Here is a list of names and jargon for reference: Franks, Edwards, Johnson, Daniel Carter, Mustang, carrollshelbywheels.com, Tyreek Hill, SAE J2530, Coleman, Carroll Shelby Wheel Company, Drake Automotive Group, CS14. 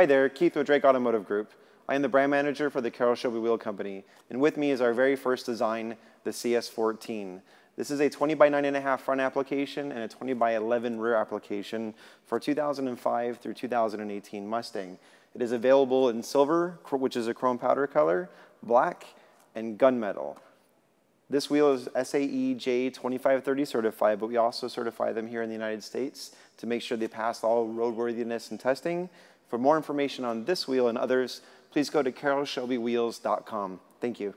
Hi there, Keith with Drake Automotive Group. I am the brand manager for the Carroll Shelby Wheel Company, and with me is our very first design, the CS14. This is a 20 by 9.5 front application and a 20 by 11 rear application for 2005 through 2018 Mustang. It is available in silver, which is a chrome powder color, black, and gunmetal. This wheel is SAE J2530 certified, but we also certify them here in the United States to make sure they pass all roadworthiness and testing. For more information on this wheel and others, please go to carrollshelbywheels.com. Thank you.